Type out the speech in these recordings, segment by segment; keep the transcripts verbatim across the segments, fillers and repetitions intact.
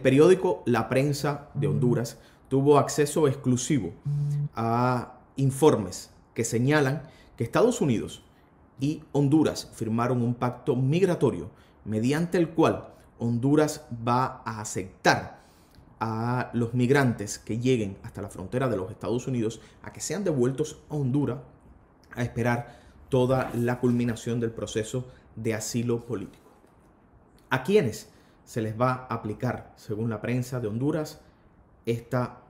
El periódico La Prensa de Honduras tuvo acceso exclusivo a informes que señalan que Estados Unidos y Honduras firmaron un pacto migratorio mediante el cual Honduras va a aceptar a los migrantes que lleguen hasta la frontera de los Estados Unidos a que sean devueltos a Honduras a esperar toda la culminación del proceso de asilo político. ¿A quiénes se les va a aplicar, según La Prensa de Honduras, esta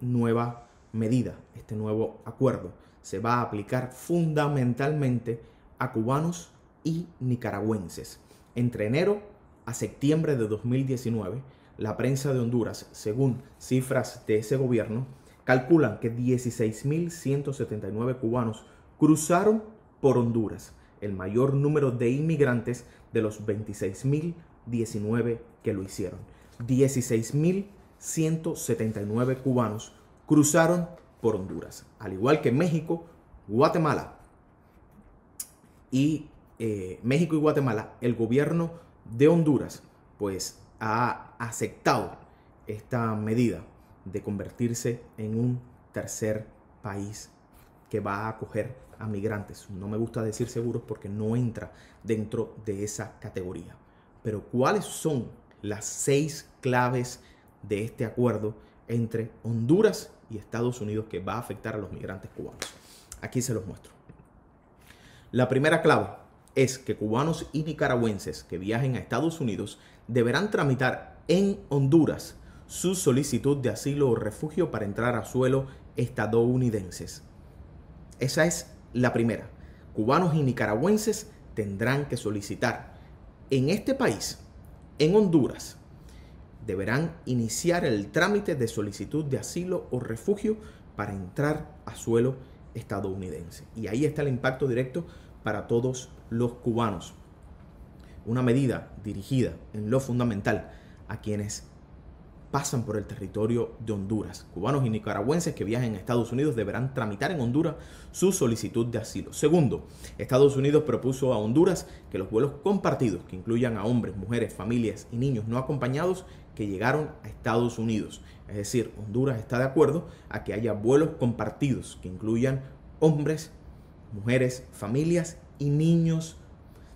nueva medida, este nuevo acuerdo? Se va a aplicar fundamentalmente a cubanos y nicaragüenses. Entre enero a septiembre de dos mil diecinueve, La Prensa de Honduras, según cifras de ese gobierno, calculan que dieciséis mil ciento setenta y nueve cubanos cruzaron por Honduras, el mayor número de inmigrantes de los veintiséis mil diecinueve que lo hicieron. dieciséis mil ciento setenta y nueve cubanos cruzaron por Honduras, al igual que México, Guatemala. Y eh, México y Guatemala, el gobierno de Honduras pues ha aceptado esta medida de convertirse en un tercer país que va a acoger a migrantes. No me gusta decir seguros porque no entra dentro de esa categoría. Pero ¿cuáles son las seis claves de este acuerdo entre Honduras y Estados Unidos que va a afectar a los migrantes cubanos? Aquí se los muestro. La primera clave es que cubanos y nicaragüenses que viajen a Estados Unidos deberán tramitar en Honduras su solicitud de asilo o refugio para entrar a suelo estadounidenses. Esa es la primera. Cubanos y nicaragüenses tendrán que solicitar en este país, en Honduras, deberán iniciar el trámite de solicitud de asilo o refugio para entrar a suelo estadounidense. Y ahí está el impacto directo para todos los cubanos. Una medida dirigida en lo fundamental a quienes pasan por el territorio de Honduras. Cubanos y nicaragüenses que viajen a Estados Unidos deberán tramitar en Honduras su solicitud de asilo. Segundo, Estados Unidos propuso a Honduras que los vuelos compartidos, que incluyan a hombres, mujeres, familias y niños no acompañados que llegaron a Estados Unidos. Es decir, Honduras está de acuerdo a que haya vuelos compartidos que incluyan hombres, mujeres, familias y niños.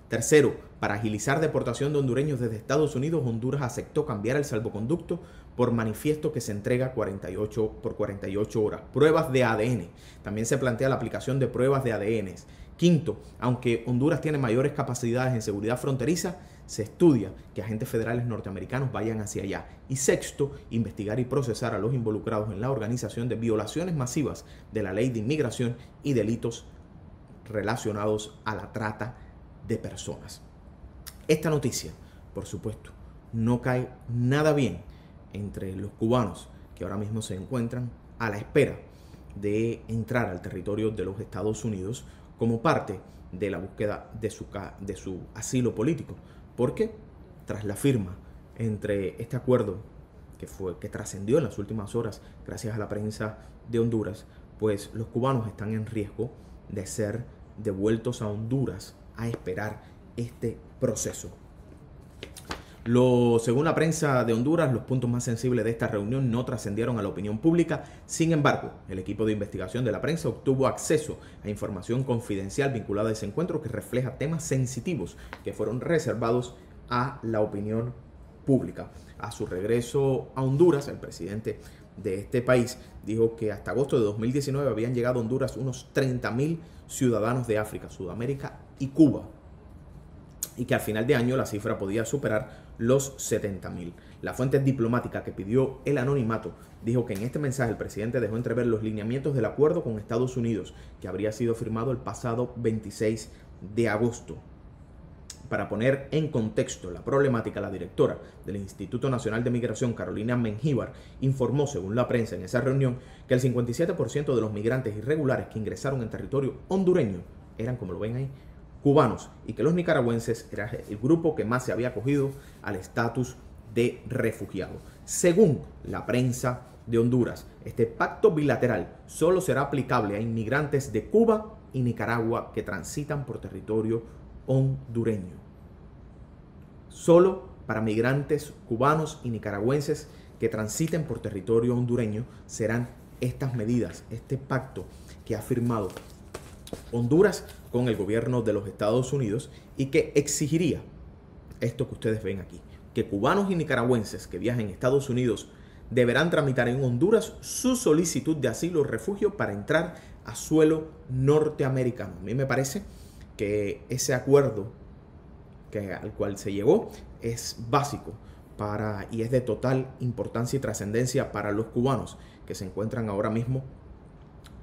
Tercero, para agilizar deportación de hondureños desde Estados Unidos, Honduras aceptó cambiar el salvoconducto por manifiesto que se entrega cuarenta y ocho por cuarenta y ocho horas. Pruebas de A D N. También se plantea la aplicación de pruebas de A D N. Quinto, aunque Honduras tiene mayores capacidades en seguridad fronteriza, se estudia que agentes federales norteamericanos vayan hacia allá. Y sexto, investigar y procesar a los involucrados en la organización de violaciones masivas de la ley de inmigración y delitos relacionados a la trata de personas. Esta noticia, por supuesto, no cae nada bien entre los cubanos que ahora mismo se encuentran a la espera de entrar al territorio de los Estados Unidos como parte de la búsqueda de su, de su asilo político, porque tras la firma entre este acuerdo que fue que trascendió en las últimas horas gracias a La Prensa de Honduras, pues los cubanos están en riesgo de ser devueltos a Honduras a esperar este proceso. Lo, según La Prensa de Honduras, los puntos más sensibles de esta reunión no trascendieron a la opinión pública. Sin embargo, el equipo de investigación de La Prensa obtuvo acceso a información confidencial vinculada a ese encuentro que refleja temas sensitivos que fueron reservados a la opinión pública. A su regreso a Honduras, el presidente de este país dijo que hasta agosto de dos mil diecinueve habían llegado a Honduras unos treinta mil ciudadanos de África, Sudamérica y Cuba, y que al final de año la cifra podía superar los setenta mil. La fuente diplomática que pidió el anonimato dijo que en este mensaje el presidente dejó entrever los lineamientos del acuerdo con Estados Unidos, que habría sido firmado el pasado veintiséis de agosto. Para poner en contexto la problemática, la directora del Instituto Nacional de Migración, Carolina Mengíbar, informó, según La Prensa, en esa reunión, que el cincuenta y siete por ciento de los migrantes irregulares que ingresaron en territorio hondureño eran, como lo ven ahí, cubanos, y que los nicaragüenses era el grupo que más se había acogido al estatus de refugiado. Según La Prensa de Honduras, este pacto bilateral solo será aplicable a inmigrantes de Cuba y Nicaragua que transitan por territorio hondureño. Solo para migrantes cubanos y nicaragüenses que transiten por territorio hondureño serán estas medidas, este pacto que ha firmado Honduras con el gobierno de los Estados Unidos y que exigiría esto que ustedes ven aquí, que cubanos y nicaragüenses que viajen a Estados Unidos deberán tramitar en Honduras su solicitud de asilo o refugio para entrar a suelo norteamericano. A mí me parece que ese acuerdo que, al cual se llegó es básico para, y es de total importancia y trascendencia para los cubanos que se encuentran ahora mismo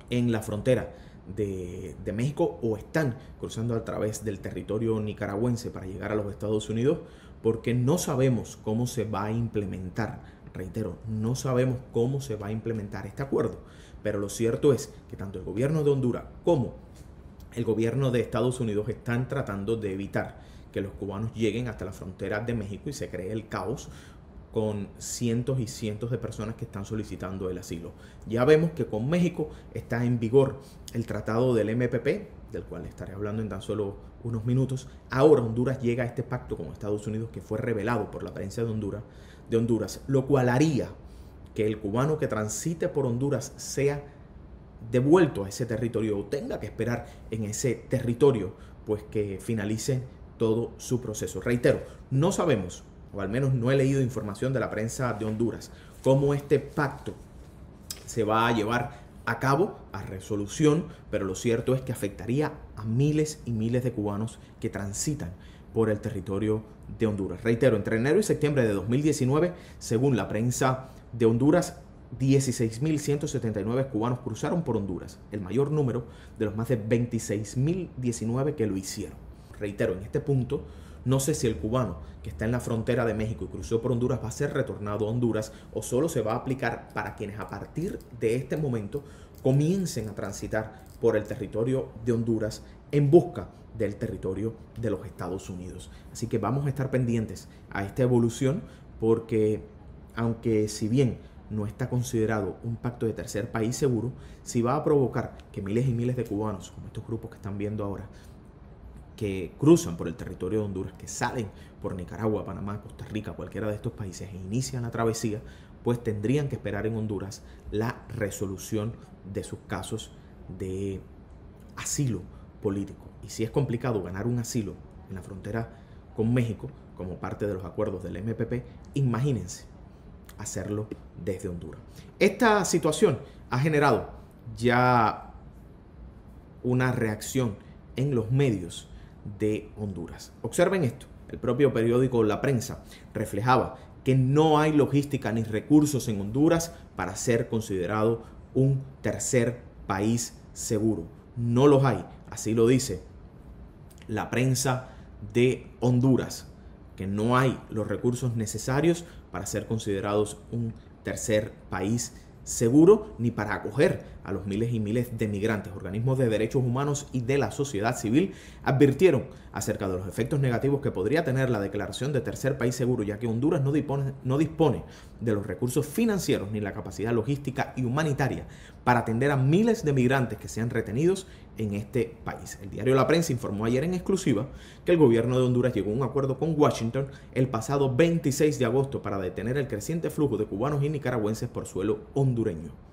en la frontera de, de México o están cruzando a través del territorio nicaragüense para llegar a los Estados Unidos, porque no sabemos cómo se va a implementar. Reitero, no sabemos cómo se va a implementar este acuerdo, pero lo cierto es que tanto el gobierno de Honduras como el gobierno de Estados Unidos están tratando de evitar que los cubanos lleguen hasta la frontera de México y se cree el caos con cientos y cientos de personas que están solicitando el asilo. Ya vemos que con México está en vigor el tratado del M P P, del cual estaré hablando en tan solo unos minutos. Ahora Honduras llega a este pacto con Estados Unidos que fue revelado por la prensa de Honduras, de Honduras, lo cual haría que el cubano que transite por Honduras sea devuelto a ese territorio o tenga que esperar en ese territorio pues que finalice todo su proceso. Reitero, no sabemos, o al menos no he leído información de la prensa de Honduras, cómo este pacto se va a llevar a cabo, a resolución, pero lo cierto es que afectaría a miles y miles de cubanos que transitan por el territorio de Honduras. Reitero, entre enero y septiembre de dos mil diecinueve, según la prensa de Honduras, dieciséis mil ciento setenta y nueve cubanos cruzaron por Honduras, el mayor número de los más de veintiséis mil diecinueve que lo hicieron. Reitero, en este punto, no sé si el cubano que está en la frontera de México y cruzó por Honduras va a ser retornado a Honduras o solo se va a aplicar para quienes a partir de este momento comiencen a transitar por el territorio de Honduras en busca del territorio de los Estados Unidos. Así que vamos a estar pendientes a esta evolución porque, aunque si bien no está considerado un pacto de tercer país seguro, sí va a provocar que miles y miles de cubanos, como estos grupos que están viendo ahora, que cruzan por el territorio de Honduras, que salen por Nicaragua, Panamá, Costa Rica, cualquiera de estos países e inician la travesía, pues tendrían que esperar en Honduras la resolución de sus casos de asilo político. Y si es complicado ganar un asilo en la frontera con México, como parte de los acuerdos del M P P, imagínense hacerlo desde Honduras. Esta situación ha generado ya una reacción en los medios de Honduras. Observen esto, el propio periódico La Prensa reflejaba que no hay logística ni recursos en Honduras para ser considerado un tercer país seguro. No los hay, así lo dice la prensa de Honduras, que no hay los recursos necesarios para ser considerados un tercer país seguro ni para acoger a los miles y miles de migrantes. Organismos de derechos humanos y de la sociedad civil advirtieron acerca de los efectos negativos que podría tener la declaración de tercer país seguro, ya que Honduras no dispone, no dispone de los recursos financieros ni la capacidad logística y humanitaria para atender a miles de migrantes que sean retenidos en este país. El diario La Prensa informó ayer en exclusiva que el gobierno de Honduras llegó a un acuerdo con Washington el pasado veintiséis de agosto para detener el creciente flujo de cubanos y nicaragüenses por suelo hondureño.